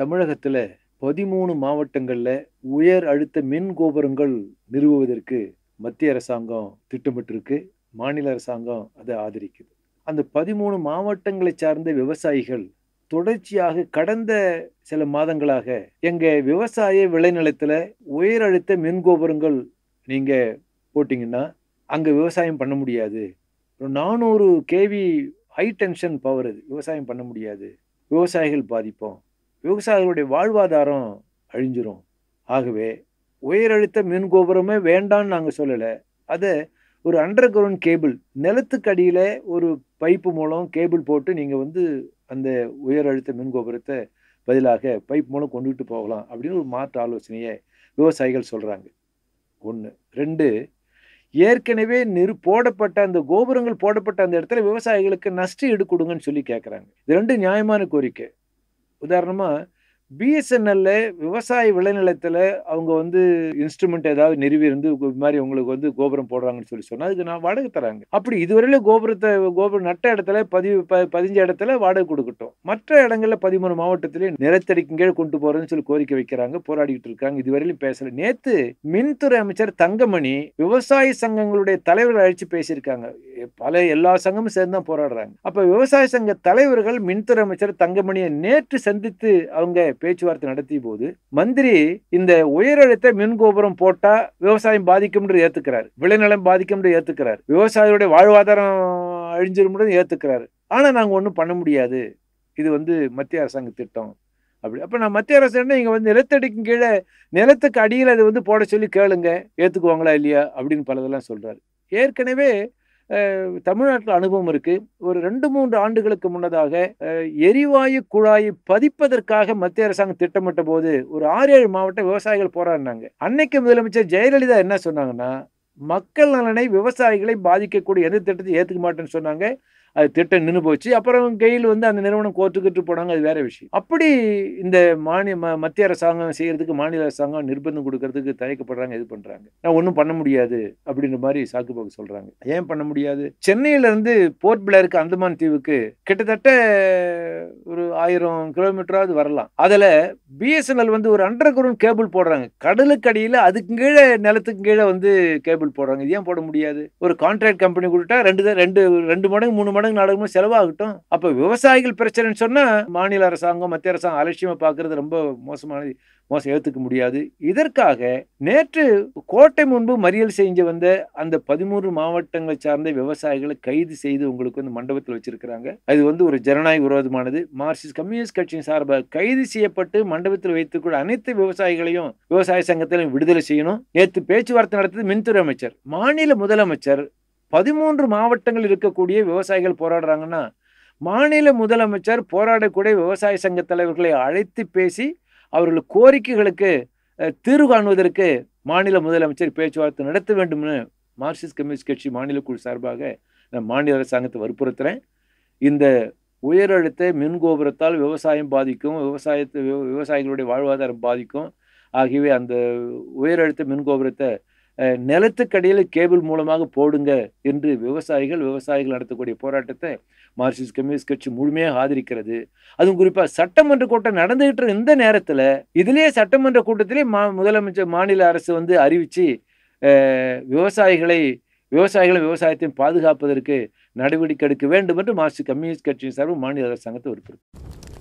தமிழகத்தில் 13 மாவட்டங்களில் உயர் அழுத்த மின் கோபுரங்கள் நிறுவுவதற்கு மத்திய அரசாங்கம் திட்டமிட்டிருக்கு. மாநில அரசாங்கம் அதை ஆதரிக்குது. அந்த 13 மாவட்டங்களை சார்ந்த விவசாயிகள் தொடர்ச்சியாக கடந்த சில மாதங்களாக எங்கள் விவசாய விளைநிலத்தில் உயர் அழுத்த மின் கோபுரங்கள் நீங்கள் போட்டிங்கன்னா அங்கே விவசாயம் பண்ண முடியாது, 400 kV ஹை டென்ஷன் பவர் அது விவசாயம் பண்ண முடியாது, விவசாயிகள் பாதிப்போம், விவசாயிகளுடைய வாழ்வாதாரம் அழிஞ்சிரும். ஆகவே உயரழுத்த மின் கோபுரமே வேண்டான்னு நாங்கள் சொல்லலை. அதை ஒரு அண்டர் கிரவுண்ட் கேபிள், நிலத்துக்கு அடியில் ஒரு பைப்பு மூலம் கேபிள் போட்டு நீங்கள் அந்த உயரழுத்த மின் கோபுரத்தை பதிலாக பைப் மூலம் கொண்டுகிட்டு போகலாம் அப்படின்னு ஒரு மாற்று ஆலோசனையை விவசாயிகள் சொல்கிறாங்க. 1. 2, ஏற்கனவே போடப்பட்ட அந்த கோபுரங்கள் போடப்பட்ட அந்த இடத்துல விவசாயிகளுக்கு நஷ்ட ஈடு கொடுங்கன்னு சொல்லி கேட்குறாங்க. இது 2 நியாயமான கோரிக்கை. உதாரணமாக பிஎஸ்என்எல்ல விவசாய விளைநிலத்தில் அவங்க இன்ஸ்ட்ருமெண்ட் ஏதாவது நிறுவி இருந்து இது மாதிரி உங்களுக்கு கோபுரம் போடுறாங்கன்னு சொல்லி சொன்னால் அதுக்கு நான் வாடகை தராங்க. அப்படி இதுவரையில கோபுரம் நட்ட இடத்துல 15 இடத்துல வாடகை கொடுக்கட்டும், மற்ற இடங்களில் 13 மாவட்டத்திலேயும் நிலத்தடிக்கு கீழே கொண்டு போகிறதுன்னு சொல்லி கோரிக்கை வைக்கிறாங்க, போராடிக்கிட்டு இருக்காங்க. இதுவரையிலும் பேசல. நேற்று மின்துறை அமைச்சர் தங்கமணி விவசாய சங்கங்களுடைய தலைவர்கள் அழைச்சி பேசியிருக்காங்க. எல்லா சங்கமும் சேர்ந்து தான் போராடுறாங்க. அப்போ விவசாய சங்க தலைவர்கள் மின்துறை அமைச்சர் தங்கமணியை நேற்று சந்தித்து அவங்க பேச்சுவார்த்தை நடத்திய போது மந்திரி இந்த உயரழுத்த மின் கோபுரம் போட்டா விவசாயம் பாதிக்கும் ஏத்துக்கிறார், விளைநிலம் பாதிக்கும் ஏத்துக்கிறார், விவசாயிகளுடைய வாழ்வாதாரம் அழிஞ்சிடும் ஏத்துக்கிறாரு, ஆனா நாங்க ஒன்றும் பண்ண முடியாது, இது மத்திய அரசாங்க திட்டம் அப்படி. அப்ப நான் மத்திய அரசாங்கம் இங்க நிலத்தடிக்கு கீழே நிலத்துக்கு அடியில் அது போட சொல்லி கேளுங்க, ஏத்துக்குவாங்களா இல்லையா அப்படின்னு பலதெல்லாம் சொல்றாரு. ஏற்கனவே தமிழ்நாட்டில் அனுபவம் இருக்குது. ஒரு 2-3 ஆண்டுகளுக்கு முன்னதாக எரிவாயு குழாயை பதிப்பதற்காக மத்திய அரசாங்கம் திட்டமிட்ட போது ஒரு 6-7 மாவட்ட விவசாயிகள் போராடினாங்க. அன்னைக்கு முதலமைச்சர் ஜெயலலிதா என்ன சொன்னாங்கன்னா, மக்கள் நலனை விவசாயிகளை பாதிக்கக்கூடிய எந்த திட்டத்தை ஏற்றுக்க மாட்டேன்னு சொன்னாங்க. அது திட்டம் நின்று போச்சு. அப்புறம் கையில் அந்த நிறுவனம் கோர்ட்டுக்கிட்டு போனாங்க, அது வேற விஷயம். அப்படி இந்த மத்திய அரசாங்கம் செய்யறதுக்கு மாநில அரசாங்கம் நிர்பந்தம் கொடுக்கறதுக்கு தயக்கப்படுறாங்க, இது பண்றாங்க. நான் ஒன்றும் பண்ண முடியாது அப்படின்ற மாதிரி சாக்குப்போக்கு சொல்றாங்க. ஏன் பண்ண முடியாது? சென்னையில இருந்து போர்ட் பிளேருக்கு அந்தமான் தீவுக்கு கிட்டத்தட்ட ஒரு 1000 கிலோமீட்டராவது வரலாம். அதுல பிஎஸ்என்எல் ஒரு அண்டர் கிரவுண்ட் கேபிள் போடுறாங்க. கடலுக்கு அடியில் அதுக்கு கீழே நிலத்துக்கு கீழே கேபிள் போடுறாங்க. இது ஏன் போட முடியாது? ஒரு கான்ட்ராக்ட் கம்பெனி கொடுத்தா 2 மடங்கு 3 மடங்கு நடக்கும், செலவாகட்டும். அப்ப விவசாயிகள் பிரச்சனைன்னு சொன்னா மாநில அரசாங்கம் மத்திய அரசாங்கம் அலட்சியமா பார்க்கறது ரொம்ப மோசமானது, மோசம், ஏற்றுக்க முடியாது. இதற்காக நேற்று கோட்டை முன்பு மறியல் செஞ்சு அந்த 13 மாவட்டங்களை சார்ந்த விவசாயிகளை கைது செய்து உங்களுக்கு மண்டபத்தில் வச்சிருக்கிறாங்க. அது ஒரு ஜனநாயக விரோதமானது. மார்க்சிஸ்ட் கம்யூனிஸ்ட் கட்சியின் சார்பாக கைது செய்யப்பட்டு மண்டபத்தில் வைத்துக்கூட அனைத்து விவசாயிகளையும் விவசாய சங்கத்திலையும் விடுதலை செய்யணும். நேற்று பேச்சுவார்த்தை நடத்தது மின்துறை அமைச்சர். மாநில முதலமைச்சர் 13 மாவட்டங்கள் இருக்கக்கூடிய விவசாயிகள் போராடுறாங்கன்னா மாநில முதலமைச்சர் போராடக்கூடிய விவசாய சங்க தலைவர்களை அழைத்து பேசி அவர்கள் கோரிக்கைகளுக்கு தீர்வு காணுவதற்கு மாநில முதலமைச்சர் பேச்சுவார்த்தை நடத்த வேண்டும்னு மார்க்சிஸ்ட் கம்யூனிஸ்ட் கட்சி மாநில குழு சார்பாக நான் மாநில அரசாங்கத்தை வற்புறுத்துகிறேன். இந்த உயரழுத்த மின் கோபுரத்தால் விவசாயம் பாதிக்கும், விவசாயிகளுடைய வாழ்வாதாரம் பாதிக்கும். ஆகியவை அந்த உயரழுத்த மின் கோபுரத்தை நிலத்துக்கடியில் கேபிள் மூலமாக போடுங்க என்று விவசாயிகள் நடத்தக்கூடிய போராட்டத்தை மார்க்சிஸ்ட் கம்யூனிஸ்ட் கட்சி முழுமையாக ஆதரிக்கிறது. அதுவும் குறிப்பாக சட்டமன்ற கூட்டம் நடந்துகிட்டு இந்த நேரத்தில் இதிலேயே சட்டமன்ற கூட்டத்திலே முதலமைச்சர் மாநில அரசு அறிவித்து விவசாயத்தையும் பாதுகாப்பதற்கு நடவடிக்கை எடுக்க வேண்டும் என்று மார்க்சிஸ்ட் கம்யூனிஸ்ட் கட்சியின் சார்பில் மாநில அரசாங்கத்தை வற்புறுத்தும்.